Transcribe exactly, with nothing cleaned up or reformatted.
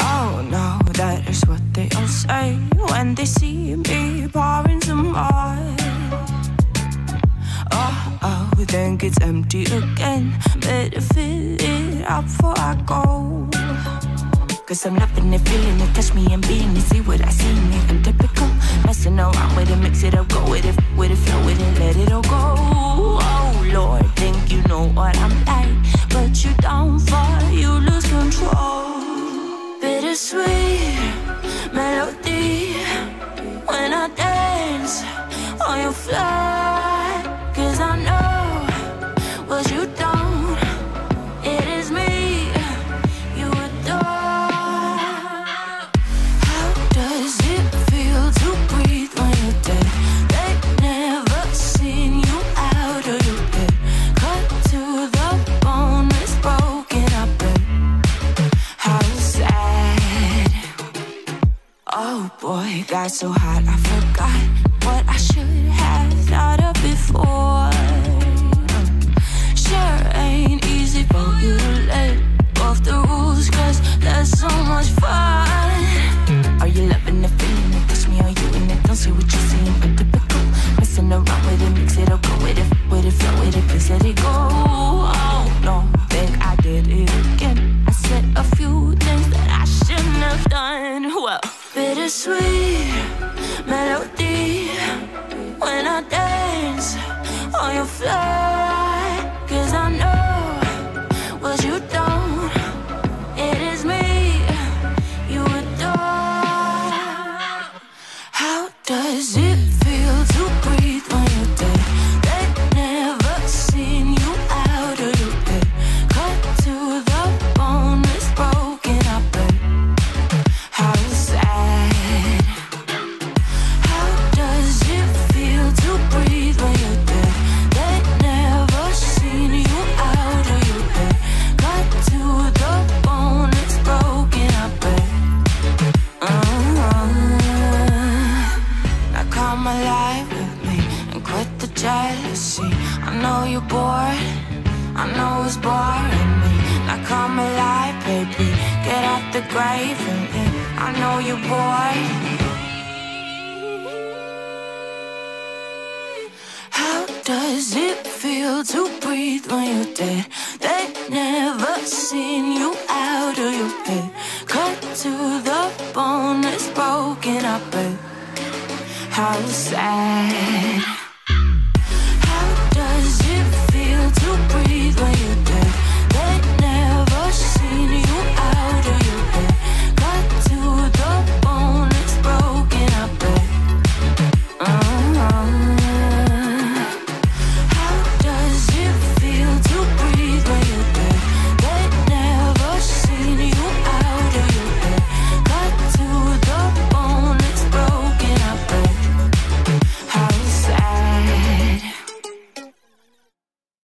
Oh no, that is what they all say when they see me pouring some wine. Oh, oh, think it's empty again, better fill it up before I go. Cause I'm loving it, feeling it, touch me and being it, see what I see in it. I'm typical, messing around with it, mix it up, go with it, with it, flow with it, let it all go. Oh Lord, think you know what I'm like, but you don't fall, you lose control. Bittersweet melody, when I dance on your fly, cause I know what you don't. Oh boy, got so hot I forgot what I should have thought of before. Sure ain't easy for you to let off the rules, cause that's so much fun. Are you loving the feeling it? Touch me, are you in it? Don't see what you're seeing, but typical, messing around with it, mix it up, go with it, with it, flow with it, please let it go. Oh, don't think I did it again, I said a few things that I shouldn't have done. Well, bittersweet melody, when I dance on your fly, cause I know what you don't, it is me you adore. How does it feel to breathe when you're dead? They've never seen you out of your bed, cut to the bone, it's broken up. My life with me and quit the jealousy. I know you're bored, I know it's boring me. Now come alive, baby, get out the grave and in. I know you're bored. How does it feel to breathe when you're dead? They've never seen you out of your bed, cut to the bone, it's broken up, babe. How sad.